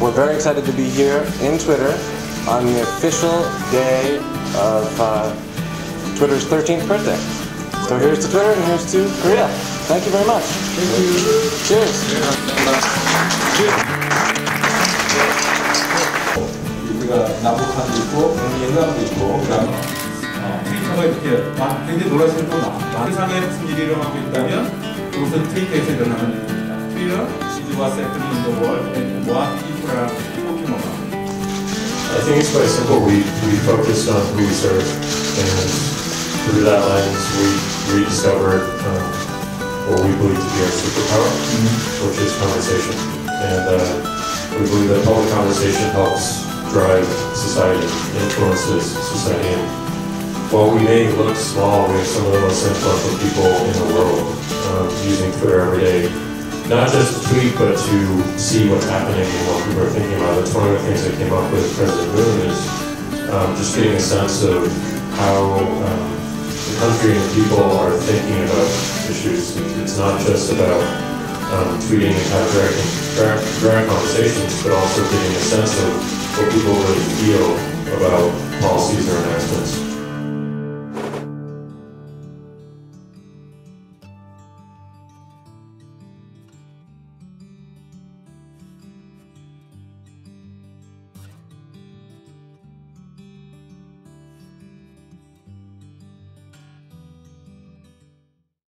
We're very excited to be here in Twitter on the official day of Twitter's 13th birthday. So here's to Twitter and here's to Korea. Thank you very much. Thank you. Cheers. 우리가 남북한도 있고, 동해남도 있고, 그다음 트위터가 이렇게 막 굉장히 놀라실 것 같아요. 세상에 무슨 일이 일어나고 있다면 그것은 트위터에서 일어나는 일입니다. 트위터, 시즈와 세프리 in the world, and what people are talking about. I think it's quite simple. We focus on who we serve, and through that lens, we rediscovered what we believe to be our superpower, which is conversation. And we believe that public conversation helps drive society, influences society. And while we may look small, we have some of the most influential people in the world using Twitter every day. Not just to tweet, but to see what's happening and what people are thinking about. That's one of the things I came up with President Moon is just getting a sense of how the country and people are thinking about issues. It's not just about tweeting and having direct conversations, but also getting a sense of what people really feel about policies or enactments.